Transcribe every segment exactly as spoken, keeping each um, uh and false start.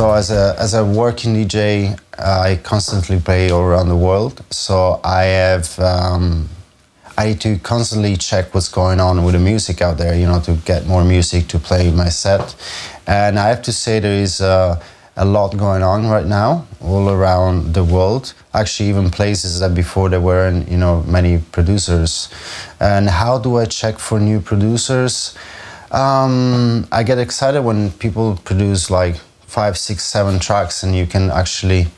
So as a, as a working D J, I constantly play all around the world. So I have, um, I need to constantly check what's going on with the music out there, you know, to get more music to play my set. And I have to say there is uh, a lot going on right now, all around the world. Actually, even places that before there weren't, you know, many producers. And how do I check for new producers? Um, I get excited when people produce like five, six, seven tracks, and you can actually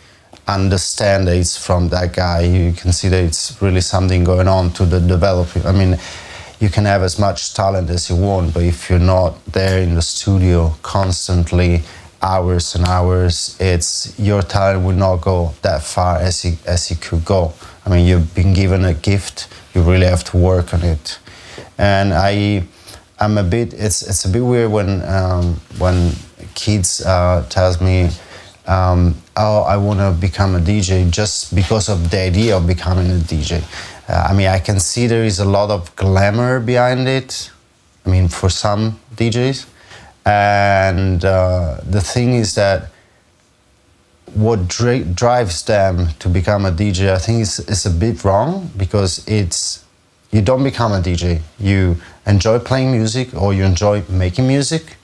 understand that it's from that guy. You can see that it's really something going on to the developing. I mean, you can have as much talent as you want, but if you're not there in the studio constantly, hours and hours, it's your talent will not go that far as it, as it could go. I mean, you've been given a gift, you really have to work on it. And I, I'm a bit, it's, it's a bit weird when, um, when kids uh, tells me, um, oh, I want to become a D J just because of the idea of becoming a D J. Uh, I mean, I can see there is a lot of glamour behind it, I mean, for some D Js. And uh, the thing is that what dri drives them to become a D J, I think is, is a bit wrong, because it's, you don't become a D J. You enjoy playing music, or you enjoy making music,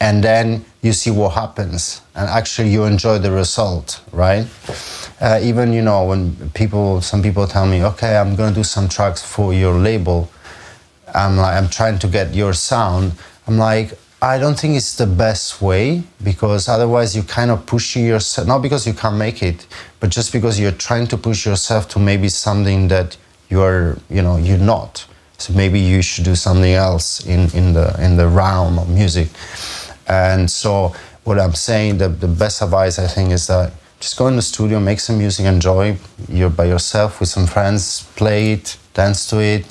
and then you see what happens, and actually you enjoy the result, right? Uh, even, you know, when people, some people tell me, okay, I'm gonna do some tracks for your label. I'm like, I'm trying to get your sound. I'm like, I don't think it's the best way, because otherwise you're kind of pushing yourself, not because you can't make it, but just because you're trying to push yourself to maybe something that you're, you know, you're not. So maybe you should do something else in, in, the, in the realm of music. And so what I'm saying, the, the best advice I think is that just go in the studio, make some music, enjoy. You're by yourself with some friends, play it, dance to it.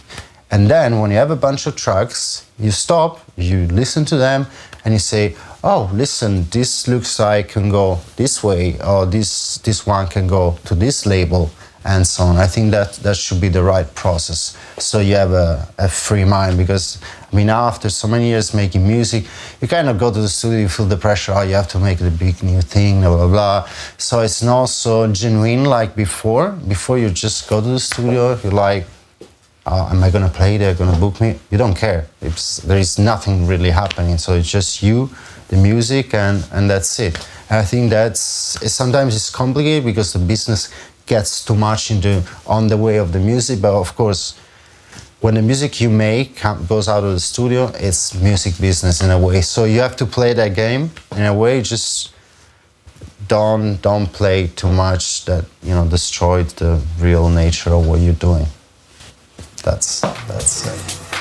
And then when you have a bunch of tracks, you stop, you listen to them, and you say, oh, listen, this looks like can go this way, or this, this one can go to this label, and so on. I think that that should be the right process. So you have a, a free mind, because, I mean, after so many years making music, you kind of go to the studio, you feel the pressure, oh, you have to make the big new thing, blah, blah, blah. So it's not so genuine like before. Before you just go to the studio, you're like, Uh, am I going to play? They're going to book me? You don't care. It's, there is nothing really happening. So it's just you, the music, and, and that's it. And I think that's, it, sometimes it's complicated because the business gets too much into on the way of the music. But of course, when the music you make goes out of the studio, it's music business in a way. So you have to play that game in a way. Just don't, don't play too much that, you know, destroyed the real nature of what you're doing. That's, that's it.